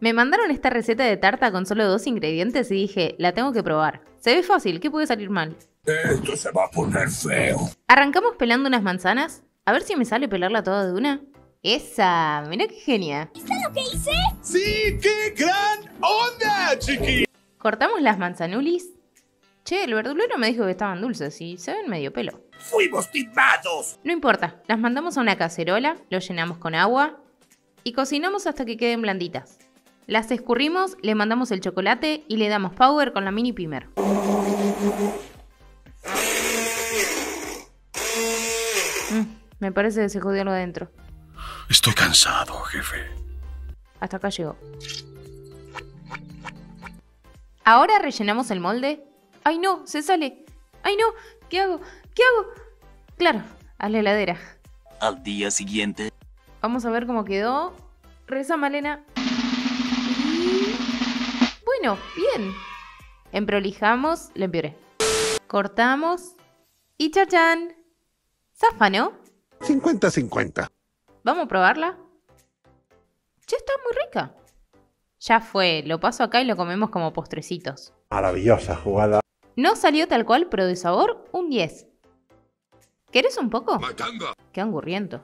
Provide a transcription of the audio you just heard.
Me mandaron esta receta de tarta con solo 2 ingredientes y dije, la tengo que probar. Se ve fácil, ¿qué puede salir mal? Esto se va a poner feo. Arrancamos pelando unas manzanas. A ver si me sale pelarla toda de una. ¡Esa! Mirá qué genia. ¿Viste lo que hice? ¡Sí! ¡Qué gran onda, chiqui! Cortamos las manzanulis. Che, el verdulero me dijo que estaban dulces y se ven medio pelo. ¡Fuimos timados! No importa, las mandamos a una cacerola, lo llenamos con agua y cocinamos hasta que queden blanditas. Las escurrimos, le mandamos el chocolate y le damos power con la mini pimer. Me parece que se jodió lo de adentro. Estoy cansado, jefe. Hasta acá llegó. Ahora rellenamos el molde. ¡Ay no! ¡Se sale! ¡Ay no! ¿Qué hago? ¿Qué hago? Claro, a la heladera. Al día siguiente. Vamos a ver cómo quedó. Reza, Malena. Bueno, bien. Emprolijamos, le empeoré. Cortamos. Y chachán. Zafa, ¿no? 50-50. ¿Vamos a probarla? Ya está muy rica. Ya fue, lo paso acá y lo comemos como postrecitos. Maravillosa jugada. No salió tal cual, pero de sabor, un 10. ¿Querés un poco? Matanga. Qué angurriento.